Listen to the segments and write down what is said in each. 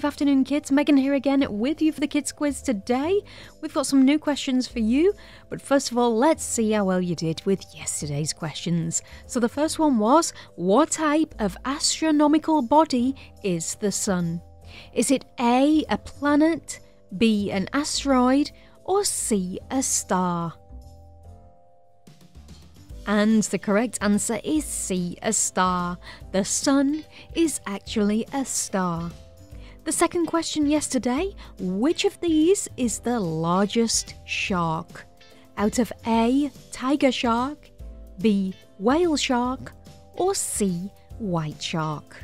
Good afternoon, kids. Megan here again with you for the Kids Quiz today. We've got some new questions for you, but first of all, let's see how well you did with yesterday's questions. So the first one was, what type of astronomical body is the Sun? Is it A, a planet, B, an asteroid, or C, a star? And the correct answer is C, a star. The Sun is actually a star. The second question yesterday, which of these is the largest shark? Out of A, tiger shark, B, whale shark, or C, white shark?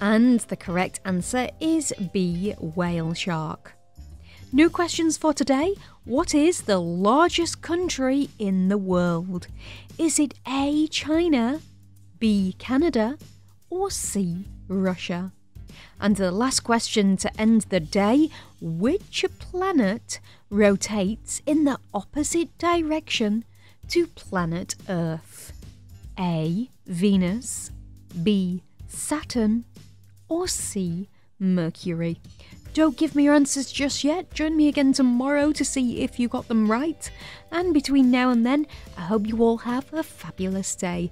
And the correct answer is B, whale shark. New questions for today. What is the largest country in the world? Is it A, China, B, Canada, or C, Russia? And the last question to end the day, which planet rotates in the opposite direction to planet Earth? A, Venus, B, Saturn, or C, Mercury? Don't give me your answers just yet. Join me again tomorrow to see if you got them right. And between now and then, I hope you all have a fabulous day.